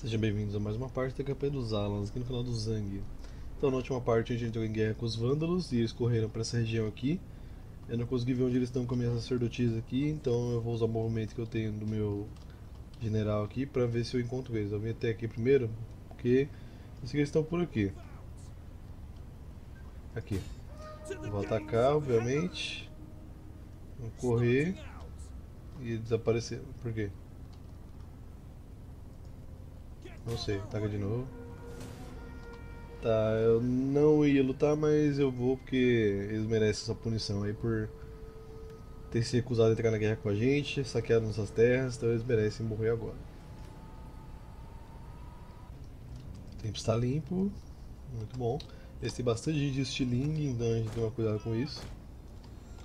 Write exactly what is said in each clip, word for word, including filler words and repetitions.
Sejam bem-vindos a mais uma parte da campanha dos Alans, aqui no canal do Zang. Então, na última parte a gente entrou em guerra com os Vândalos e eles correram para essa região aqui. Eu não consegui ver onde eles estão com a minha sacerdotisa aqui, então eu vou usar o movimento que eu tenho do meu general aqui para ver se eu encontro eles. Eu vim até aqui primeiro, porque eu sei que eles estão por aqui. Aqui. Vou atacar, obviamente. Vou correr. E desaparecer. Por quê? Não sei, ataca de novo. Tá, eu não ia lutar, mas eu vou porque eles merecem essa punição aí por ter se recusado a entrar na guerra com a gente, saqueado nossas terras, então eles merecem morrer agora. O tempo está limpo, muito bom. Eles têm bastante gente de estilingue, então a gente tem que tomar cuidado com isso.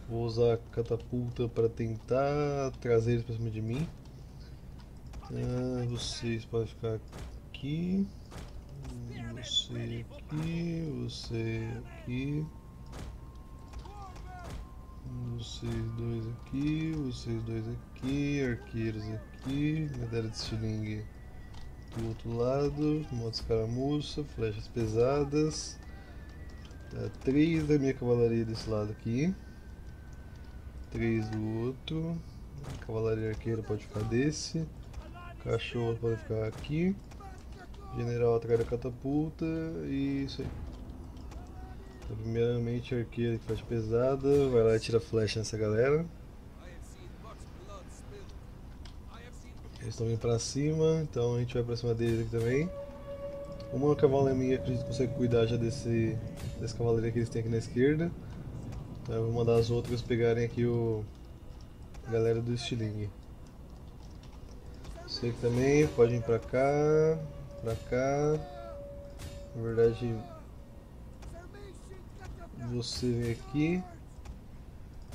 Vou usar a catapulta para tentar trazer eles para cima de mim. Ah, vocês podem ficar aqui. Você aqui, você aqui. Vocês dois aqui, vocês dois aqui, arqueiros aqui, medalha de estilingue do outro lado, moto escaramuça, flechas pesadas. Tá, três da minha cavalaria desse lado aqui, três do outro. Cavalaria arqueira pode ficar desse. Cachorro pode ficar aqui. General atrás da catapulta e isso aí. Então, primeiramente, arqueiro que faz pesada, vai lá e tira flecha nessa galera. Eles estão vindo pra cima, então a gente vai pra cima deles aqui também. Uma cavalaria minha que a gente consegue cuidar já desse, dessa cavalaria que eles têm aqui na esquerda. Então eu vou mandar as outras pegarem aqui o a galera do estilingue. Você aqui também pode ir pra cá. Pra cá, na verdade, você vem aqui,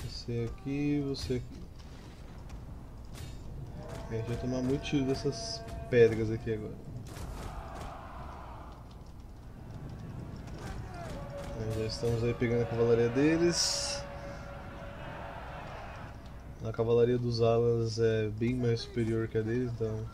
você aqui, você aqui. A gente vai tomar muito tiro dessas pedras aqui agora. Nós já estamos aí pegando a cavalaria deles. A cavalaria dos Alans é bem mais superior que a deles, então.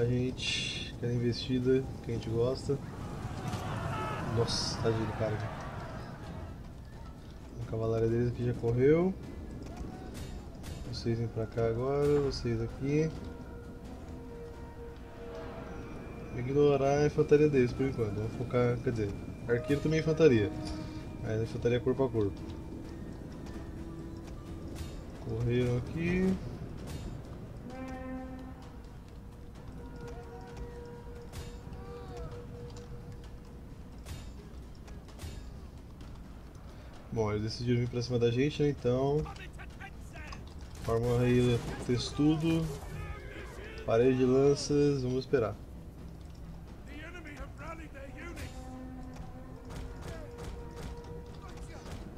A gente quer investida, que a gente gosta. Nossa, tadinho do cara aqui. A cavalaria deles aqui já correu. Vocês vêm pra cá agora, vocês aqui. Vou ignorar a infantaria deles por enquanto, vamos focar, quer dizer, arqueiro também é infantaria, mas a infantaria é corpo a corpo. Correram aqui. Bom, eles decidiram vir pra cima da gente, né? Então forma aí testudo, parede de lanças, vamos esperar.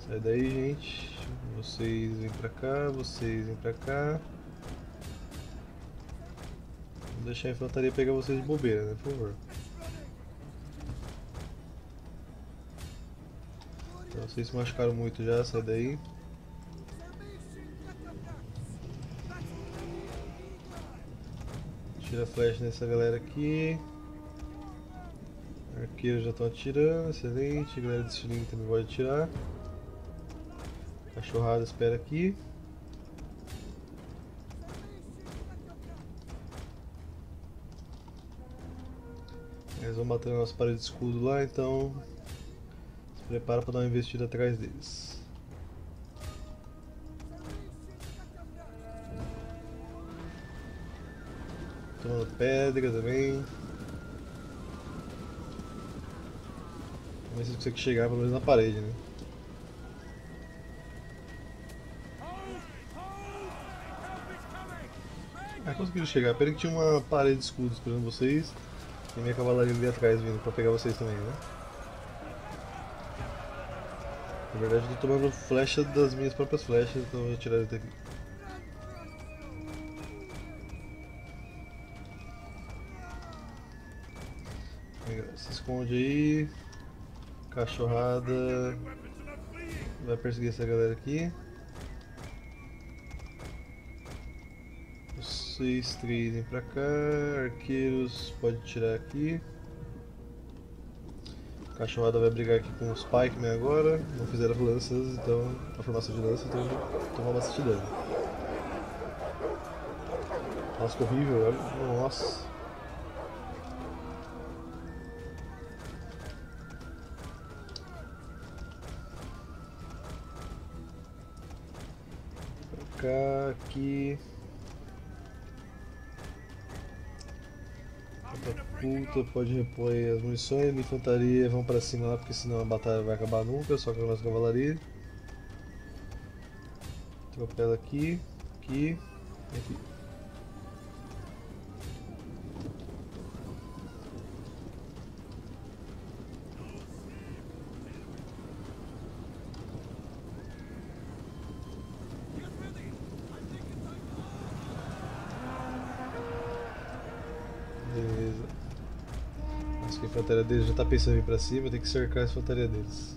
Sai daí, gente. Vocês vêm pra cá, vocês vêm pra cá. Vou deixar a infantaria pegar vocês de bobeira, né? Por favor. Vocês se machucaram muito já, sai daí. Tira a flecha nessa galera aqui. Arqueiros já estão atirando, excelente. A galera de estilingue também pode atirar. Cachorrada espera aqui. Eles vão bater na nossa parede de escudo lá, então. Prepara para dar uma investida atrás deles. Tomando pedra também. Vamos ver se consegue chegar pelo menos na parede, né? Ah, conseguiram chegar. Peraí que tinha uma parede de escudos esperando vocês. E minha cavalaria ali atrás vindo para pegar vocês também, né? Na verdade eu tô tomando flecha das minhas próprias flechas, então eu vou tirar ele daqui. Legal, se esconde aí. Cachorrada. Vai perseguir essa galera aqui. vocês três vêm pra cá. Arqueiros, pode tirar aqui. Cachorrada vai brigar aqui com os pikemen agora. Não fizeram lanças, então a formação de lança, então tomar bastante dano. Nossa, que horrível, olha. Nossa. Cá, aqui. Puta, pode repor aí as munições, minha infantaria vão pra cima lá, porque senão a batalha vai acabar nunca, só com a nossa cavalaria. Atropela aqui, aqui e aqui. A infantaria deles já tá pensando em ir pra cima, tem que cercar a infantaria deles.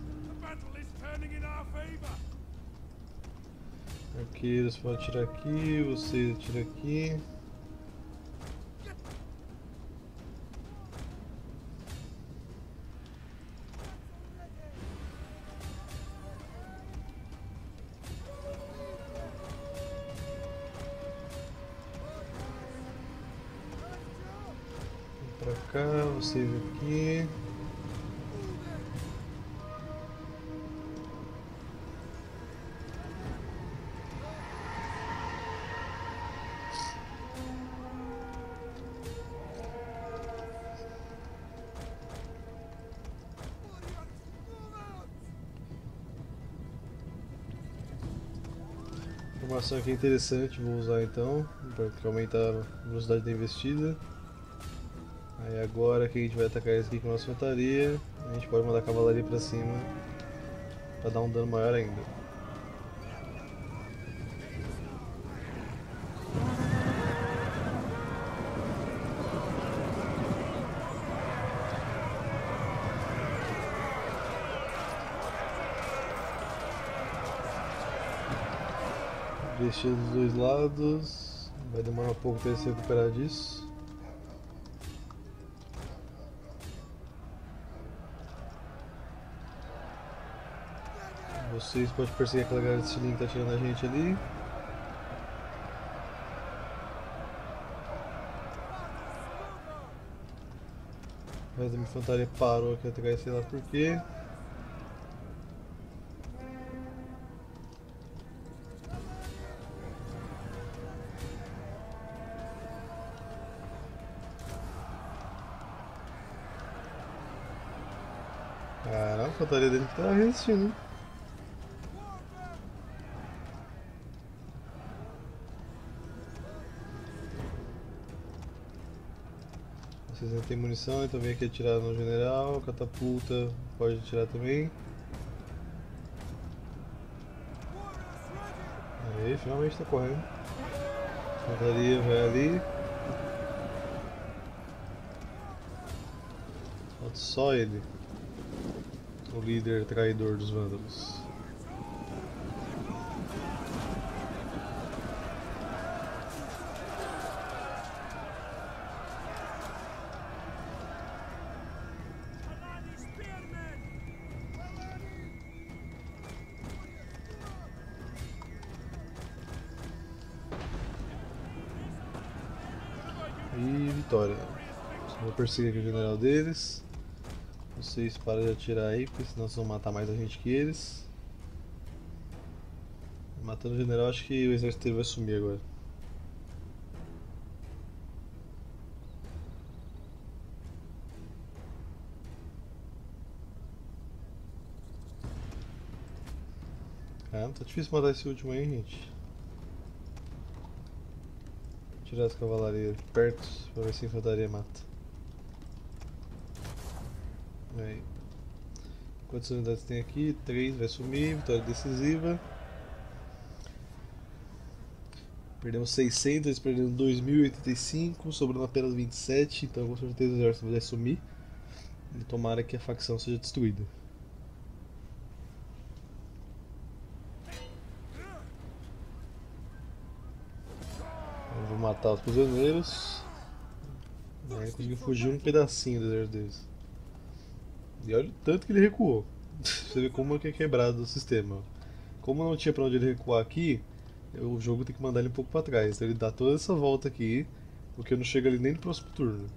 Arqueiros podem atirar aqui, vocês atiram aqui. Pra cá, vocês aqui. A informação aqui é interessante, vou usar então, para aumentar a velocidade da investida. Aí agora que a gente vai atacar esse aqui com a nossa infantaria, a gente pode mandar a cavalaria pra cima pra dar um dano maior ainda. Investindo dos dois lados, vai demorar um pouco pra se recuperar disso. Vocês podem perceber aquela galera de cilindro que tá tirando a gente ali. Mas a minha infantaria parou aqui atrás, sei lá porquê. Caramba, a infantaria dele que tá resistindo. Vocês não tem munição, então vem aqui atirar no general, catapulta, pode atirar também. Aí, finalmente tá correndo. Infantaria vai ali. Falta só ele. O líder traidor dos vândalos. E vitória. Vou perseguir aqui o general deles. Vocês param de atirar aí, porque senão vocês vão matar mais a gente que eles. Matando o general, acho que o exército inteiro vai sumir agora. Caramba, tá difícil matar esse último aí, gente. Tirar as cavalarias perto para ver se a infantaria mata. Aí. Quantas unidades tem aqui? três, vai sumir, vitória decisiva. Perdemos seiscentos, eles perderam dois mil e oitenta e cinco, sobrando apenas vinte e sete, então com certeza o exército vai sumir. E tomara que a facção seja destruída. Vou matar os prisioneiros. E aí conseguiu fugir um pedacinho do deserto deles. E olha o tanto que ele recuou. Você vê como é que é quebrado o sistema. Como não tinha pra onde ele recuar aqui, o jogo tem que mandar ele um pouco pra trás. Então ele dá toda essa volta aqui, porque não chega ali nem no próximo turno.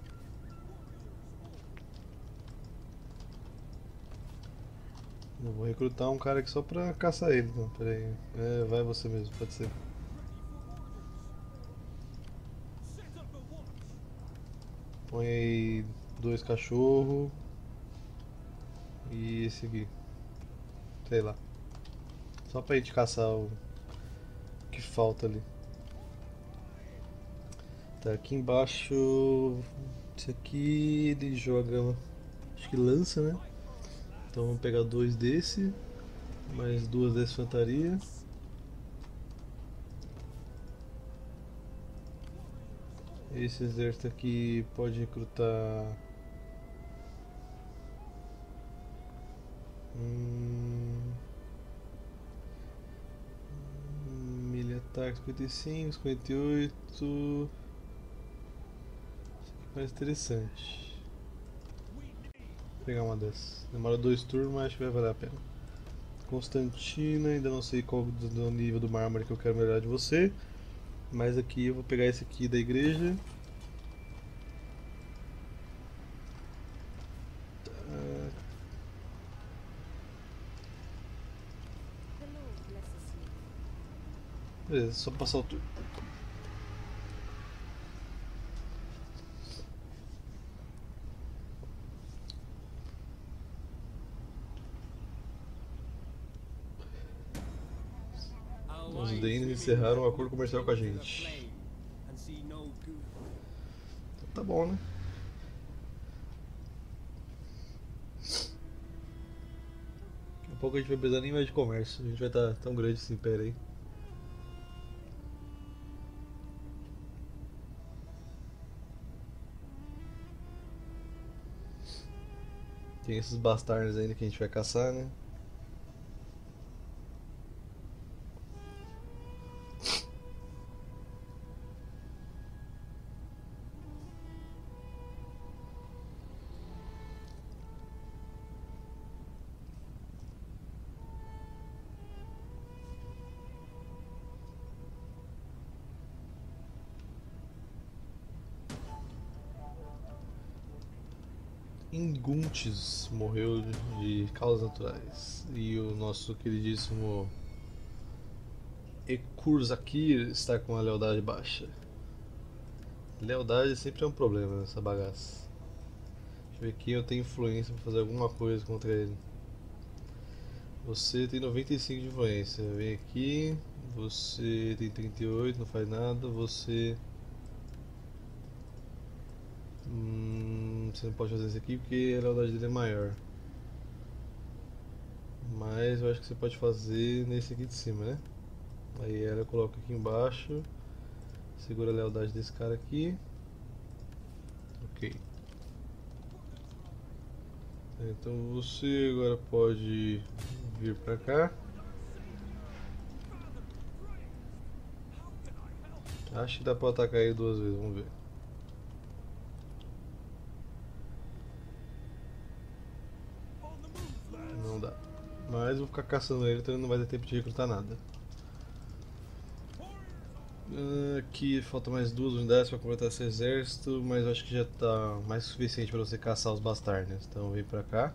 Eu vou recrutar um cara aqui só pra caçar ele, então, peraí. É, vai você mesmo, pode ser. Põe aí dois cachorros. E esse aqui. Sei lá. Só pra gente caçar o que falta ali. Tá, aqui embaixo. Esse aqui ele joga. Acho que lança, né? Então vamos pegar dois desse, mais duas dessa infantaria. Esse exército aqui pode recrutar. Hum... Milha ataque cinquenta e cinco, cinquenta e oito. Isso aqui parece interessante. Pegar uma dessas. Demora dois turnos, mas acho que vai valer a pena. Constantina, ainda não sei qual o nível do mármore que eu quero melhorar de você. Mas aqui eu vou pegar esse aqui da igreja. Tá. Beleza, só passar o turno. Os D N encerraram um acordo comercial com a gente. Então tá bom, né? Daqui a pouco a gente vai precisar nem mais de comércio. A gente vai estar tão grande esse império aí. Tem esses bastardos ainda que a gente vai caçar, né? Inguntes morreu de causas naturais. E o nosso queridíssimo Ekurzakir está com a lealdade baixa. Lealdade sempre é um problema nessa bagaça. Deixa eu ver aqui, eu tenho influência para fazer alguma coisa contra ele. Você tem noventa e cinco de influência, vem aqui. Você tem trinta e oito, não faz nada. Você... Hum... Você não pode fazer isso aqui porque a lealdade dele é maior. Mas eu acho que você pode fazer nesse aqui de cima, né? Aí ela coloca aqui embaixo. Segura a lealdade desse cara aqui. Ok. Então você agora pode vir pra cá. Acho que dá pra atacar ele duas vezes, vamos ver. Mas vou ficar caçando ele, então ele não vai ter tempo de recrutar nada. Aqui falta mais duas unidades para completar esse exército, mas acho que já está mais que suficiente para você caçar os bastardos. Então vem para cá.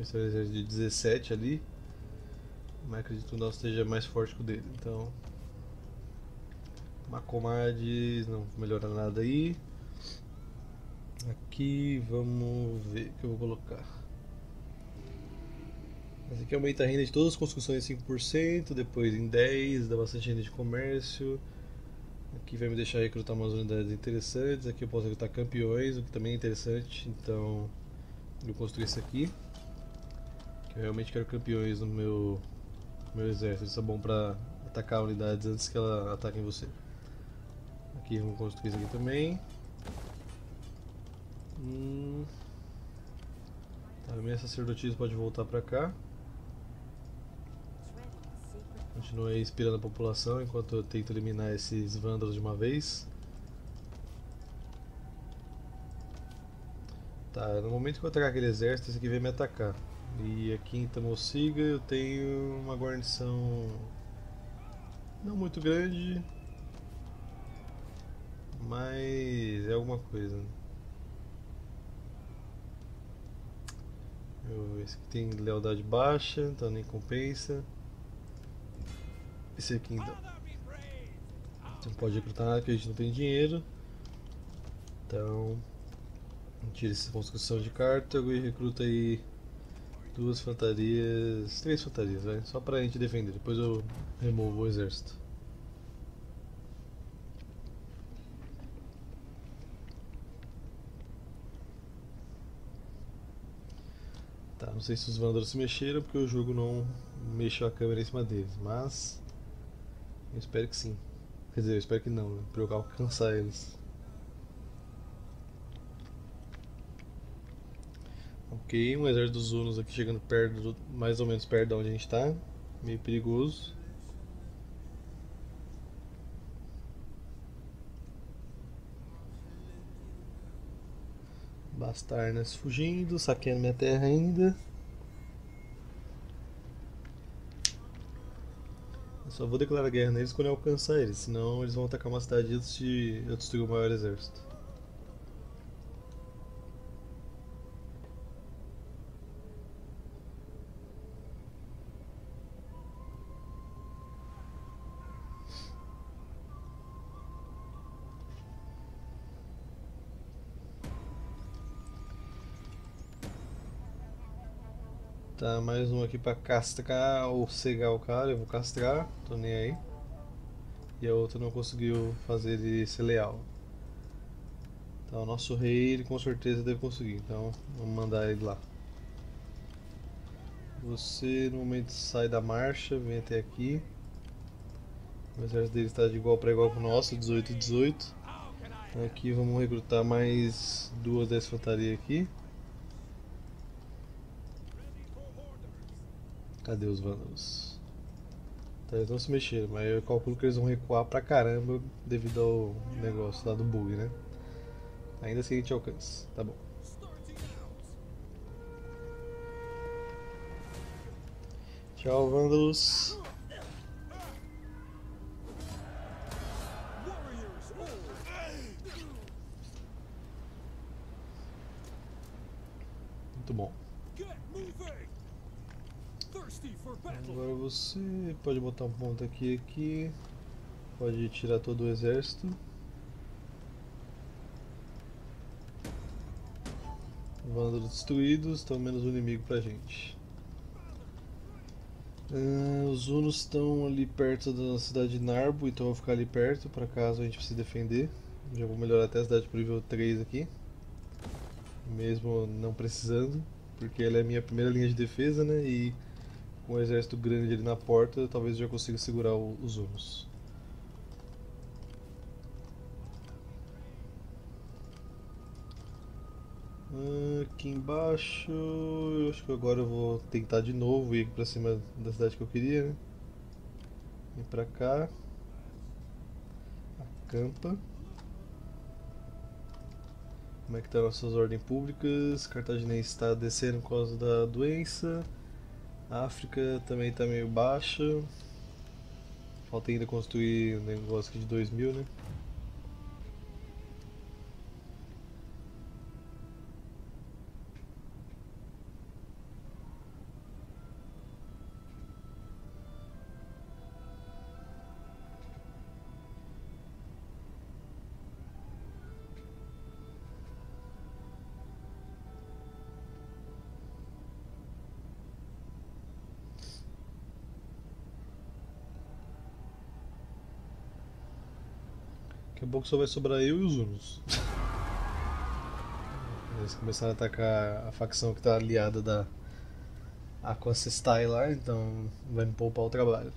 Esse é o exército de dezessete ali. Mas acredito que o nosso esteja mais forte que o dele. Então, Macomades não melhora nada aí. Aqui vamos ver o que eu vou colocar. Essa aqui aumenta a renda de todas as construções em cinco por cento, depois em dez por cento, dá bastante renda de comércio. Aqui vai me deixar recrutar umas unidades interessantes. Aqui eu posso recrutar campeões, o que também é interessante. Então eu construí isso aqui. Que eu realmente quero campeões no meu, no meu exército. Isso é bom para atacar unidades antes que elas ataquem você. Aqui vamos construir isso aqui também. Hum. Tá, minha sacerdotisa pode voltar pra cá. Continuei inspirando a população enquanto eu tento eliminar esses vândalos de uma vez. Tá, no momento que eu atacar aquele exército, esse aqui vem me atacar. E aqui em Tamolsiga eu tenho uma guarnição não muito grande, mas é alguma coisa. Esse aqui tem lealdade baixa, então nem compensa. Esse aqui então não pode recrutar nada porque a gente não tem dinheiro. Então tira essa construção de Cartago e recruta aí duas fantarias, três fantarias, né? Só pra gente defender, depois eu removo o exército. Tá, não sei se os vândalos se mexeram porque o jogo não mexeu a câmera em cima deles, mas eu espero que sim. Quer dizer, eu espero que não, né? Pra eu alcançar eles. Ok, um exército dos hunos aqui chegando perto do, mais ou menos perto de onde a gente está, meio perigoso. Bastarnas fugindo, saqueando minha terra ainda. Eu só vou declarar guerra neles quando eu alcançar eles, senão eles vão atacar uma cidade antes de eu destruir o maior exército. Tá, mais um aqui pra castrar ou cegar o cara, eu vou castrar, tô nem aí. E a outra não conseguiu fazer ele ser leal. Então o nosso rei, ele com certeza deve conseguir, então vamos mandar ele lá. Você no momento sai da marcha, vem até aqui. O exército dele está de igual para igual com o nosso, dezoito e dezoito. Aqui vamos recrutar mais duas da infantaria aqui. Cadê os vândalos? Tá, eles não se mexeram, mas eu calculo que eles vão recuar pra caramba devido ao negócio lá do bug, né? Ainda assim a gente alcança, tá bom. Tchau, vândalos. Muito bom. Agora você pode botar um ponto aqui, aqui, pode tirar todo o exército. Vândalos destruídos, estão menos um inimigo pra gente. Ah, os hunos estão ali perto da cidade de Narbo, então eu vou ficar ali perto pra caso a gente precise defender. Já vou melhorar até a cidade pro nível três aqui, mesmo não precisando, porque ela é a minha primeira linha de defesa, né? E com um exército grande ali na porta, talvez eu já consiga segurar o, os hunos. Aqui embaixo, eu acho que agora eu vou tentar de novo ir pra cima da cidade que eu queria, né? Vem pra cá. Acampa. Como é que estão nossas ordens públicas? Cartaginense está descendo por causa da doença. A África também está meio baixa. Falta ainda construir um negócio aqui de dois mil, né? Daqui a pouco só vai sobrar eu e os hunos. Eles começaram a atacar a facção que está aliada da Aqua Cestai lá, então vai me poupar o trabalho.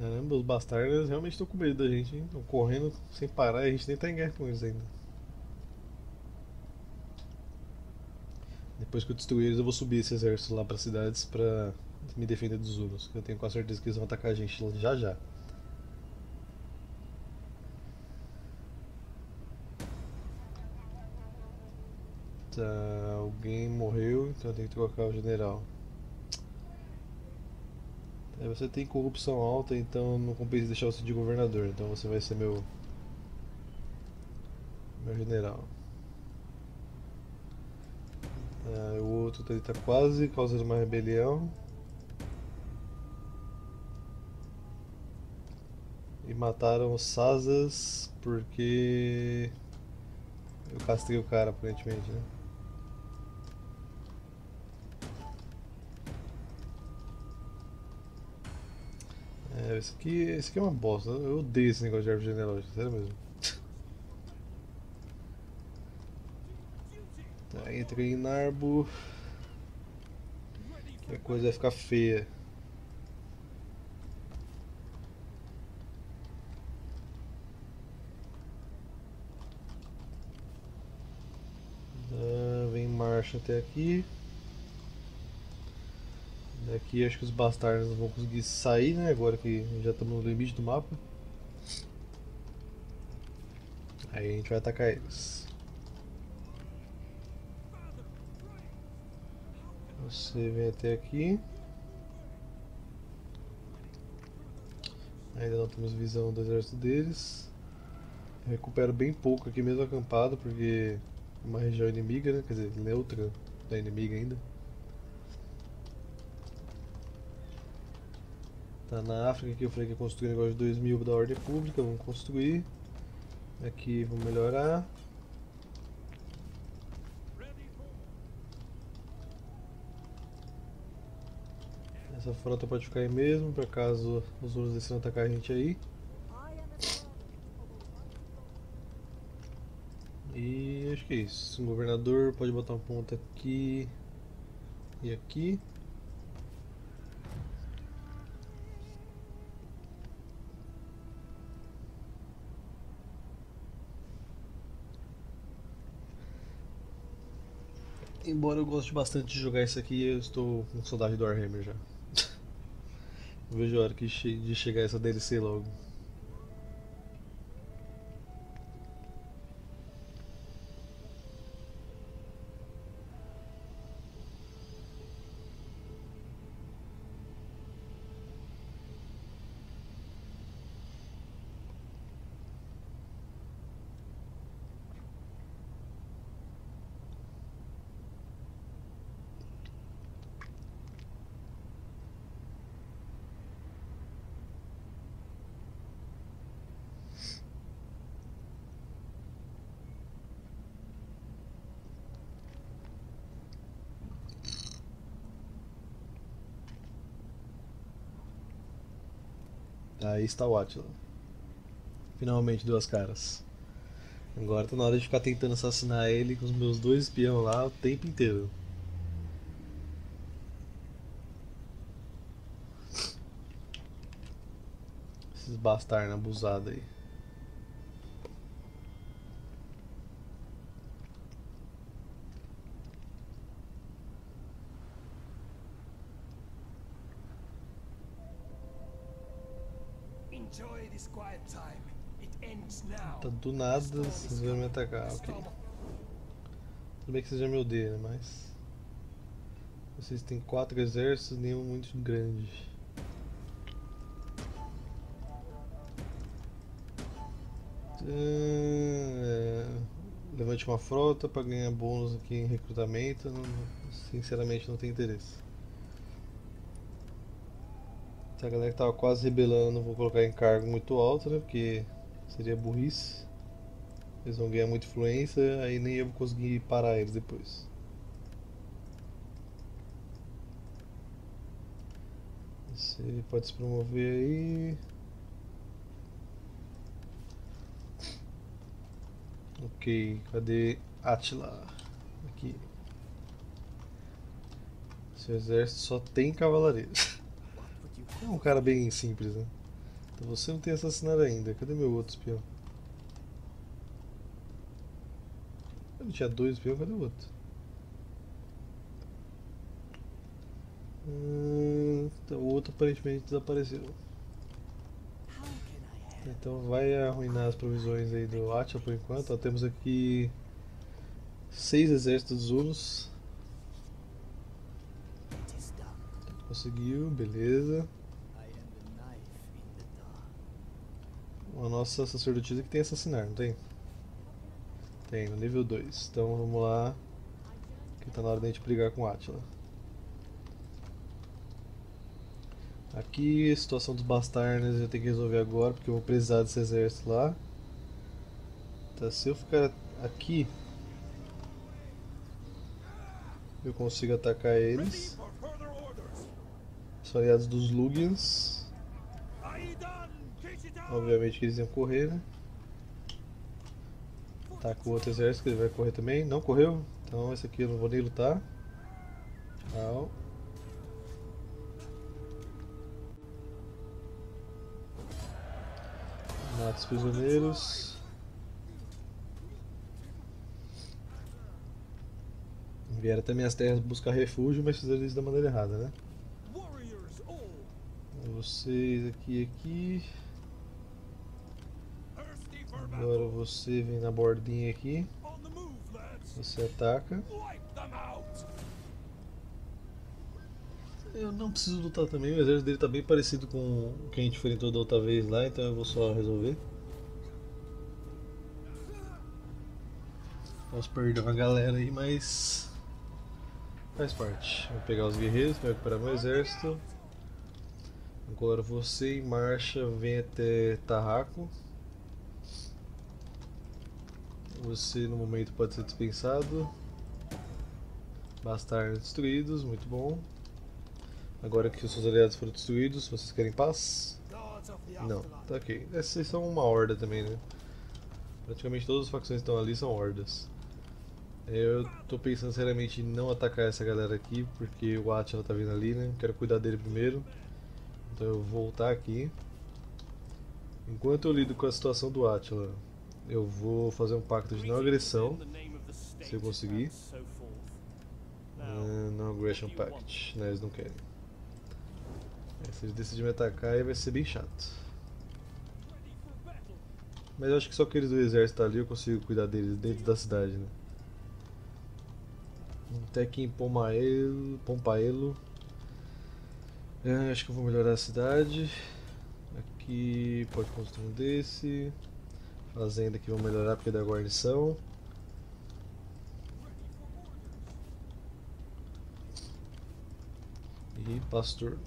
Caramba, os bastardos realmente estão com medo da gente, hein? Estão correndo sem parar e a gente nem tá em guerra com eles ainda. Depois que eu destruir eles, eu vou subir esse exército lá para as cidades para me defender dos hunos. Eu tenho quase certeza que eles vão atacar a gente já já. Tá, alguém morreu, então eu tenho que trocar o general. Você tem corrupção alta, então não compensa deixar você de governador, então você vai ser meu meu general. Ah, o outro tá, tá quase causando uma rebelião e mataram os Sazas porque eu castrei o cara aparentemente, né? É, esse aqui, esse aqui é uma bosta, eu odeio esse negócio de árvore genealógica, sério mesmo. Tá, entrei em Narbo. Que a coisa vai ficar feia. Tá, vem em marcha até aqui. Daqui acho que os bastardos não vão conseguir sair, né? Agora que já estamos no limite do mapa. Aí a gente vai atacar eles. Você vem até aqui. Ainda não temos visão do exército deles. Eu recupero bem pouco aqui mesmo acampado, porque é uma região inimiga, né? Quer dizer, neutra da inimiga ainda. Na África que eu falei que ia construir um negócio de dois mil da ordem pública, vamos construir. Aqui vamos melhorar. Essa frota pode ficar aí mesmo, para caso os hunos decidam atacar a gente aí. E acho que é isso. O governador pode botar um ponto aqui e aqui. Embora eu goste bastante de jogar isso aqui, eu estou com saudade do Warhammer já. Eu vejo a hora que che de chegar essa D L C logo. Aí está o Attila. Finalmente deu as caras. Agora tá na hora de ficar tentando assassinar ele com os meus dois espiões lá o tempo inteiro. Esses bastardos abusados aí. Tá do nada, vocês vão me atacar, ok. Tudo bem que vocês já me odeiam, mas... Vocês têm quatro exércitos, nenhum muito grande. Uh, levante uma frota para ganhar bônus aqui em recrutamento, não, sinceramente não tem interesse. Essa galera que tava quase rebelando, não vou colocar em cargo muito alto, né, porque... seria burrice. Eles vão ganhar muita influência, aí nem eu vou conseguir parar eles depois. Você pode se promover aí. Ok, cadê Attila? Aqui. Seu exército só tem cavalaria. É um cara bem simples, né? Então você não tem assassinado ainda. Cadê meu outro espião? Ele tinha dois espiões, cadê o outro? Hum, então, o outro aparentemente desapareceu. Então vai arruinar as provisões aí do Attila por enquanto. Ó, temos aqui seis exércitos hunos. Conseguiu, beleza. A nossa sacerdotisa que tem assassinar, não tem? Tem, no nível dois. Então vamos lá, que tá na hora de a gente brigar com Attila. Aqui a situação dos bastardos eu tenho que resolver agora, porque eu vou precisar desse exército lá. Tá, se eu ficar aqui, eu consigo atacar eles. Os aliados dos Lugians. Obviamente que eles iam correr, né? Ataca o outro exército, que ele vai correr também. Não correu? Então esse aqui eu não vou nem lutar. Tchau. Mata os prisioneiros. Vieram até minhas terras buscar refúgio, mas fizeram isso da maneira errada, né? Vocês aqui e aqui. Agora você vem na bordinha aqui. Você ataca. Eu não preciso lutar também, o exército dele tá bem parecido com o que a gente enfrentou da outra vez lá, então eu vou só resolver. Posso perder uma galera aí, mas faz parte. Vou pegar os guerreiros, vou recuperar meu exército. Agora você em marcha vem até Tarraco. Você no momento pode ser dispensado. Bastardos destruídos, muito bom. Agora que os seus aliados foram destruídos, vocês querem paz? Não, tá ok. Essas são uma horda também, né? Praticamente todas as facções que estão ali são hordas. Eu tô pensando seriamente em não atacar essa galera aqui, porque o Attila tá vindo ali, né? Quero cuidar dele primeiro. Então eu vou voltar aqui. Enquanto eu lido com a situação do Attila, eu vou fazer um pacto de não agressão, se eu conseguir. Uh, não Aggression Pact, né? Eles não querem. Se eles decidirem me atacar, vai ser bem chato. Mas eu acho que só aqueles do exército ali eu consigo cuidar deles dentro da cidade, né? Até que em Pomaelo, Pompaelo. Eu acho que eu vou melhorar a cidade. Aqui pode construir um desse. Fazenda que vou melhorar porque é da guarnição. E pastor.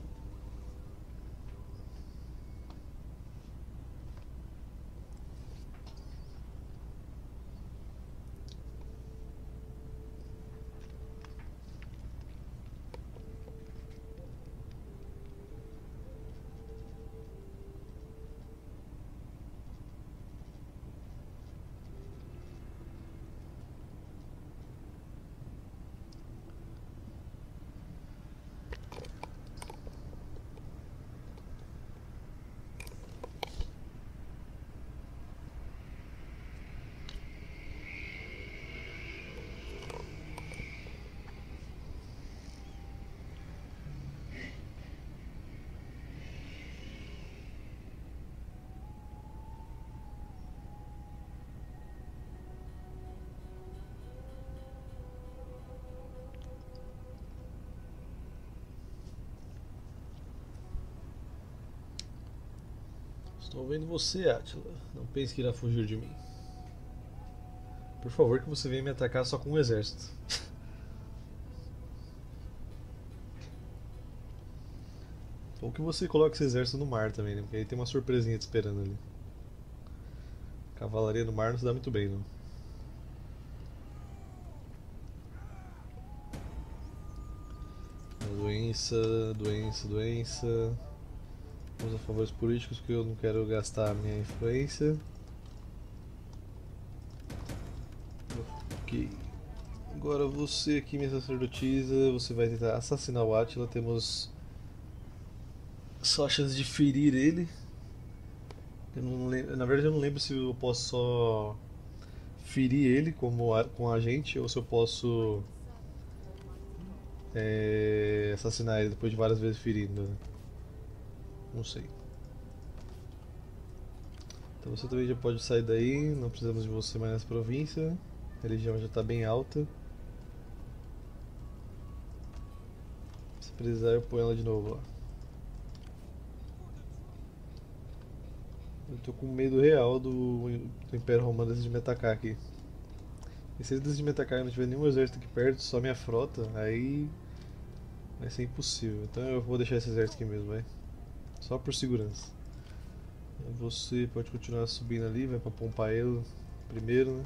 Estou vendo você, Attila. Não pense que irá fugir de mim. Por favor, que você venha me atacar só com um exército. Ou que você coloque esse exército no mar também, né? Porque aí tem uma surpresinha te esperando ali. Cavalaria no mar não se dá muito bem, não. Doença, doença, doença. Vamos a favores políticos porque eu não quero gastar a minha influência. Ok. Agora você aqui, minha sacerdotisa, você vai tentar assassinar o Attila. Temos só a chance de ferir ele. Eu não lembro, na verdade eu não lembro se eu posso só ferir ele como a, com a gente, ou se eu posso é, assassinar ele depois de várias vezes ferindo. Não sei. Então você também já pode sair daí, não precisamos de você mais nessa província. A religião já está bem alta. Se precisar eu ponho ela de novo lá. Eu tô com medo real do, do Império Romano decidir me atacar aqui. E se eles decidirem me atacar e não tiver nenhum exército aqui perto, só minha frota, aí vai ser impossível. Então eu vou deixar esse exército aqui mesmo, vai. Só por segurança. Você pode continuar subindo ali, vai pra Pompaelo primeiro, né?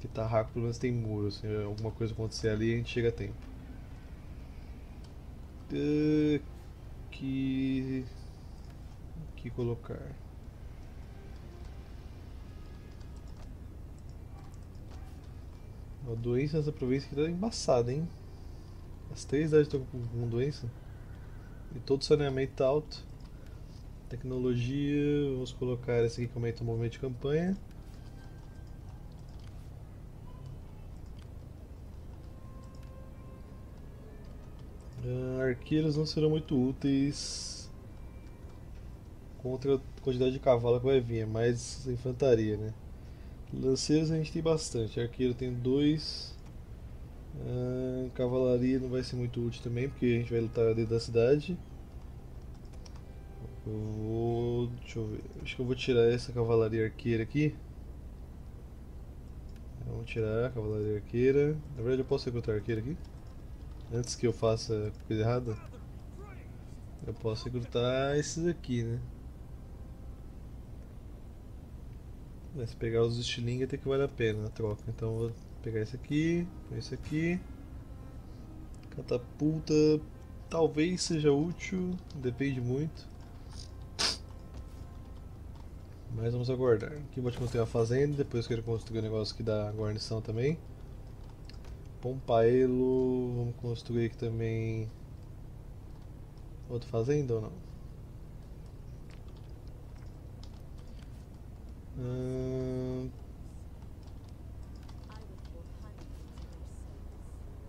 Que Tarraco pelo menos tem muro, se assim, alguma coisa acontecer ali a gente chega a tempo. Uh, que... que colocar. A doença nessa província aqui tá embaçada, hein? As três idades estão com doença. E todo o saneamento tá alto. Tecnologia, vamos colocar esse aqui que aumenta o movimento de campanha. Uh, arqueiros não serão muito úteis contra a quantidade de cavalo que vai vir, é mais infantaria, né? Lanceiros a gente tem bastante, arqueiro tem dois, ah, cavalaria não vai ser muito útil também, porque a gente vai lutar dentro da cidade. Eu vou, deixa eu ver, acho que eu vou tirar essa cavalaria arqueira aqui. Vamos tirar a cavalaria arqueira, na verdade eu posso recrutar arqueira aqui? Antes que eu faça coisa errada? Eu posso recrutar esses aqui, né? Se pegar os estilingues até que vale a pena a troca. Então vou pegar esse aqui, esse aqui. Catapulta talvez seja útil, depende muito. Mas vamos aguardar. Aqui vou te construir a fazenda, depois quero construir um negócio que dá guarnição também. Pompaelo, vamos construir aqui também. Outro fazenda ou não? Hum...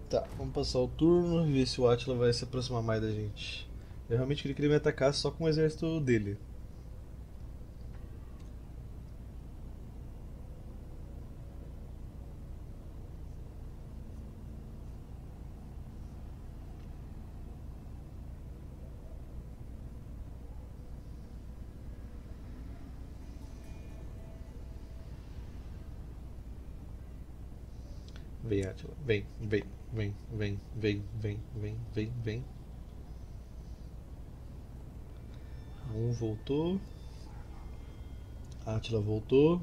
Tá, vamos passar o turno e ver se o Attila vai se aproximar mais da gente. Eu realmente queria que ele me atacasse só com o exército dele. Vem, Attila. Vem, vem, vem, vem, vem, vem, vem, vem, vem. Um voltou. Attila voltou.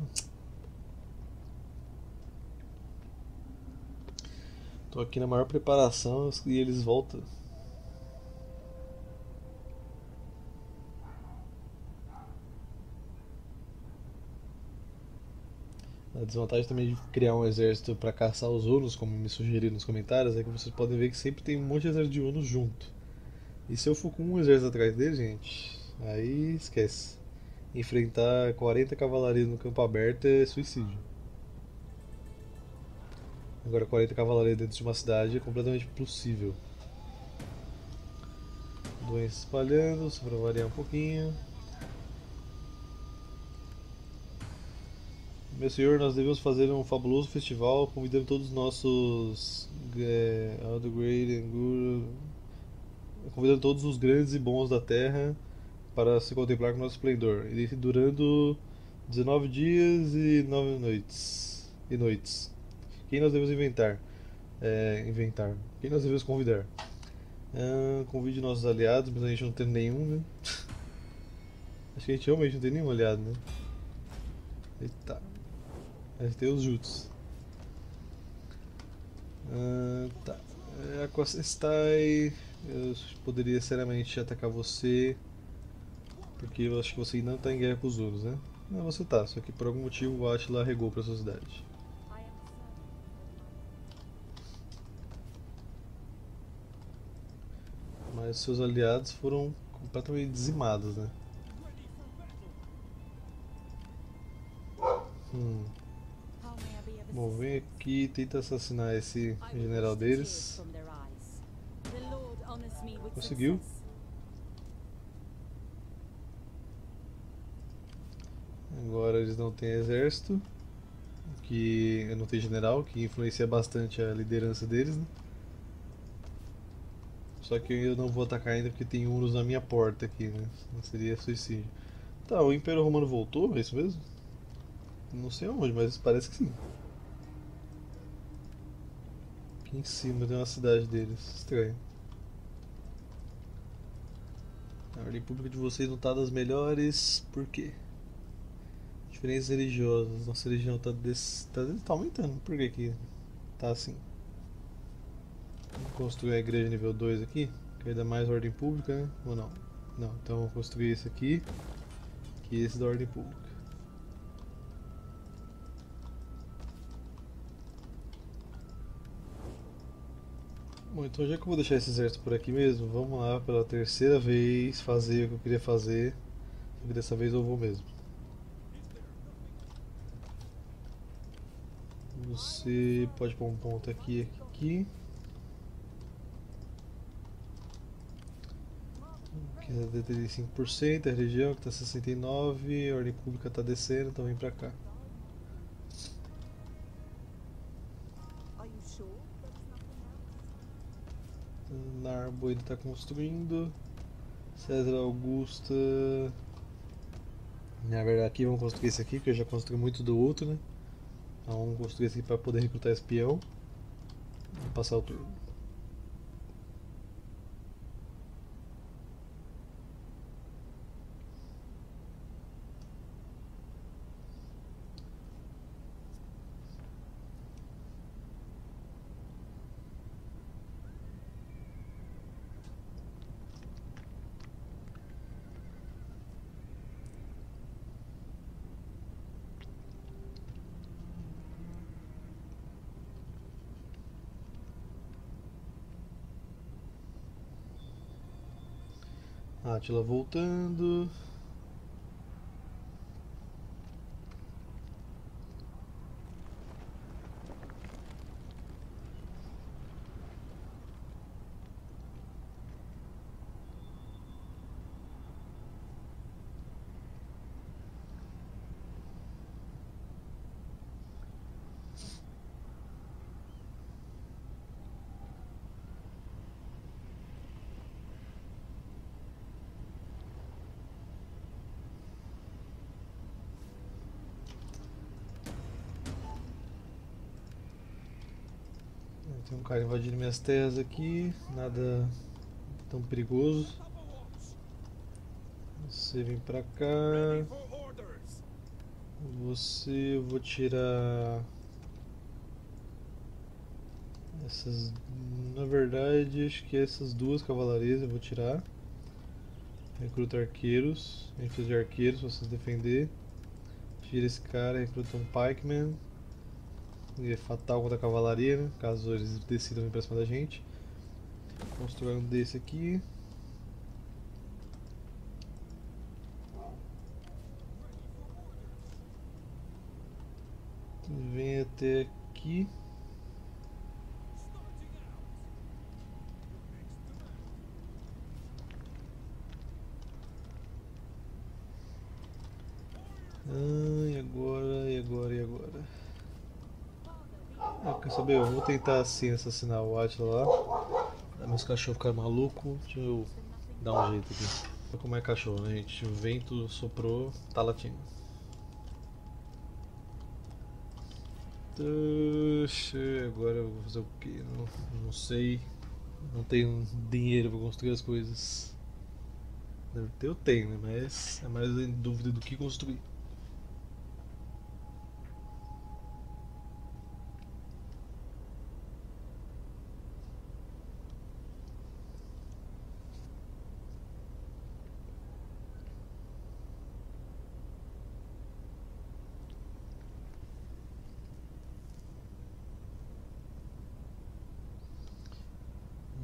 Tô aqui na maior preparação e eles voltam. A desvantagem também de criar um exército para caçar os hunos, como me sugeriram nos comentários, é que vocês podem ver que sempre tem um monte de exército de hunos junto. E se eu for com um exército atrás dele, gente, aí esquece. Enfrentar quarenta cavalarias no campo aberto é suicídio. Agora quarenta cavalarias dentro de uma cidade é completamente possível. Doença espalhando, só para variar um pouquinho. Meu senhor, nós devemos fazer um fabuloso festival, convidando todos os nossos é, great and good, convidando todos os grandes e bons da terra para se contemplar com o nosso esplendor. E durando dezenove dias e nove noites e noites. Quem nós devemos inventar? É, inventar. Quem nós devemos convidar? Ah, convide nossos aliados, mas a gente não tem nenhum, né? Acho que a gente realmente não tem nenhum aliado, né? Eita. Aí tem os Juts. Ah, tá. Aquacestai, eu poderia seriamente atacar você, porque eu acho que você ainda não está em guerra com os Hunos, né? Não, você tá, só que por algum motivo o Attila regou para a sua cidade. Mas seus aliados foram completamente dizimados, né? Hum. Bom, vem aqui e tenta assassinar esse general deles. Conseguiu. Agora eles não têm exército, que não tem general, que influencia bastante a liderança deles, né? Só que eu não vou atacar ainda porque tem muros na minha porta aqui, né? Senão seria suicídio. Tá, o Império Romano voltou, é isso mesmo? Não sei aonde, mas parece que sim. Aqui em cima tem uma cidade deles, estranho. A ordem pública de vocês não tá das melhores, por quê? Diferenças religiosas, nossa religião tá, des... tá... tá aumentando, por que que tá assim? Vamos construir a igreja nível dois aqui, que dá mais ordem pública, né? Ou não? Não, então vou construir esse aqui, que esse da ordem pública. Bom, então já que eu vou deixar esse exército por aqui mesmo, vamos lá pela terceira vez fazer o que eu queria fazer, só que dessa vez eu vou mesmo. Você pode pôr um ponto aqui e aqui. Aqui está trinta e cinco por cento, a região que está sessenta e nove por cento, a ordem pública está descendo, então vem para cá. Narbo ainda está construindo. César Augusta. Na verdade aqui vamos construir esse aqui, porque eu já construí muito do outro, né? Então vamos construir esse aqui para poder recrutar espião. Vou passar o turno. Átila voltando. Tem um cara invadindo minhas terras aqui, nada tão perigoso. Você vem pra cá. Você, eu vou tirar essas, na verdade acho que essas duas cavalarias eu vou tirar. Recruta arqueiros, a gente precisa de arqueiros pra vocês defender. Tira esse cara, recruta um pikeman. E é fatal contra a cavalaria, né? Caso eles decidam vir pra cima da gente. Construir um desse aqui. Vem até aqui. Ah, e agora, e agora, e agora? Ah, quer saber? Eu vou tentar assim assassinar o Attila lá. Ah, meus cachorros ficaram malucos. Deixa eu dar um jeito aqui. Olha como é cachorro, né, gente? O vento soprou, tá latindo. Agora eu vou fazer o que? Não, não sei. Não tenho dinheiro pra construir as coisas. Eu tenho, né? Mas é mais em dúvida do que construir.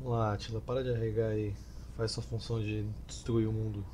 Vamos lá, Attila, para de arregar aí, faz sua função de destruir o mundo.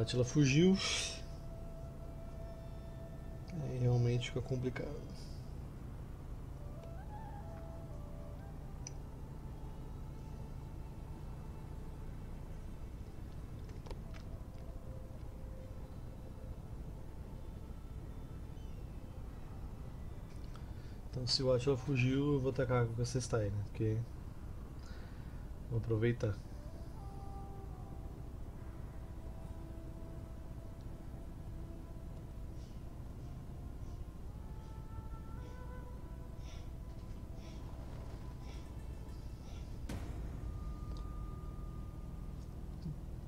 Átila fugiu. Aí realmente fica complicado. Então, se o Átila fugiu, eu vou atacar com essa Stein, né? Porque vou aproveitar.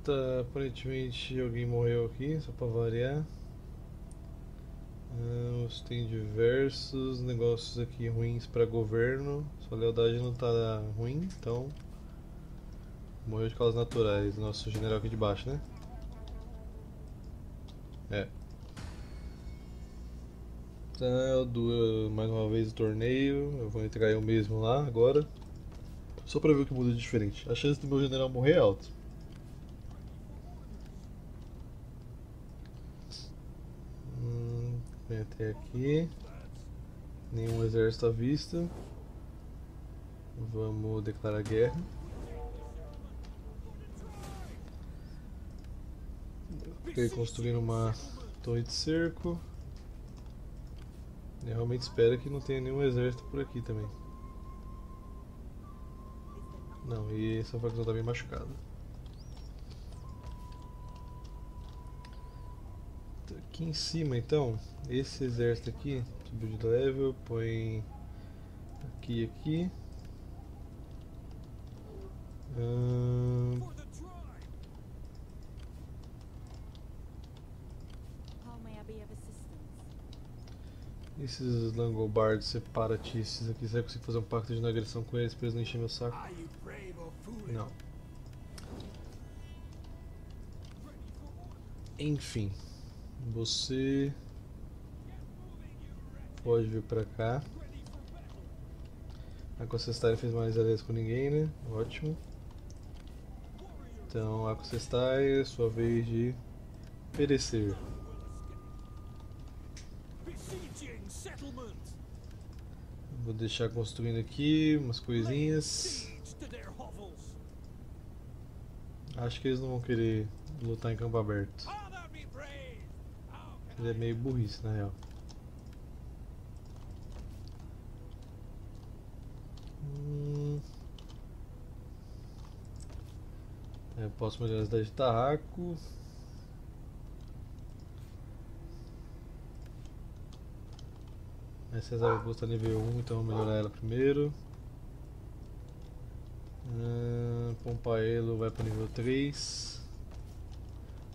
Tá, aparentemente alguém morreu aqui, só pra variar. Ah, tem diversos negócios aqui ruins pra governo. Sua lealdade não tá ruim, então morreu de causas naturais, nosso general aqui de baixo, né? É. Tá, eu dou mais uma vez o torneio, eu vou entregar eu mesmo lá agora. Só pra ver o que muda de diferente. A chance do meu general morrer é alta. Hum, vem até aqui. Nenhum exército à vista. Vamos declarar guerra. Fiquei construindo uma torre de cerco. Eu realmente espero que não tenha nenhum exército por aqui também. Não, e essa facção tá bem machucada. Aqui em cima então, esse exército aqui, subiu de level, põe aqui e aqui. Hum... Esses langobards separatistas aqui, será que eu consigo fazer um pacto de não agressão com eles pra eles não encherem meu saco? Não. Enfim, você pode vir pra cá. A Costestari fez mais aliança com ninguém, né? Ótimo. Então, a Costestari, sua vez de perecer. Vou deixar construindo aqui umas coisinhas. Acho que eles não vão querer lutar em campo aberto. Ele é meio burrice na real. Hum. Eu posso melhorar a cidade de Tarraco. Essa é a Augusta nível um, então vou melhorar ela primeiro. Ah, Pompaelo vai para nível três.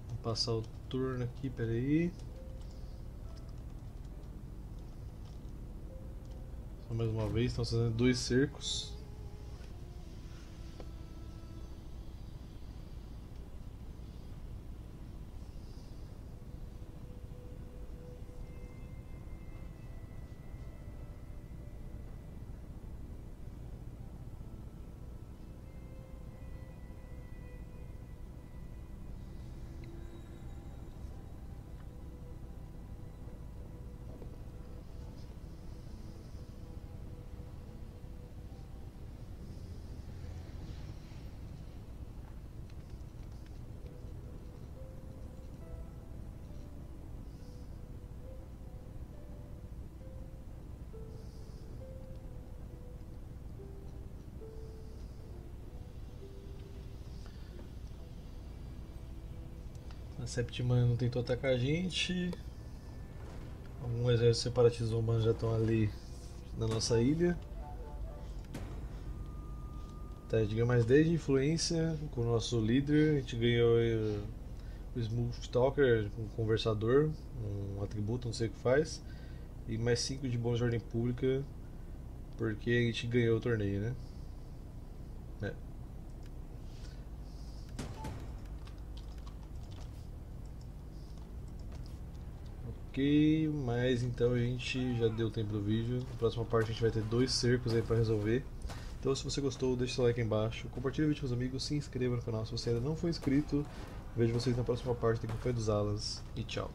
Vou passar o turno aqui, peraí. Só mais uma vez, estamos fazendo dois cercos. A Septimana não tentou atacar a gente. Alguns exércitos separatistas romanos já estão ali na nossa ilha. Tá, a gente ganhou mais dez de influência com o nosso líder. A gente ganhou uh, o Smooth Talker, um conversador, um atributo, não sei o que faz. E mais cinco de bônus de ordem pública, porque a gente ganhou o torneio, né? É. Mas então a gente já deu tempo do vídeo. Na próxima parte a gente vai ter dois cercos aí pra resolver. Então se você gostou, deixa seu like aí embaixo, compartilha o vídeo com os amigos, se inscreva no canal se você ainda não for inscrito. Vejo vocês na próxima parte do Campanha dos Alans e tchau.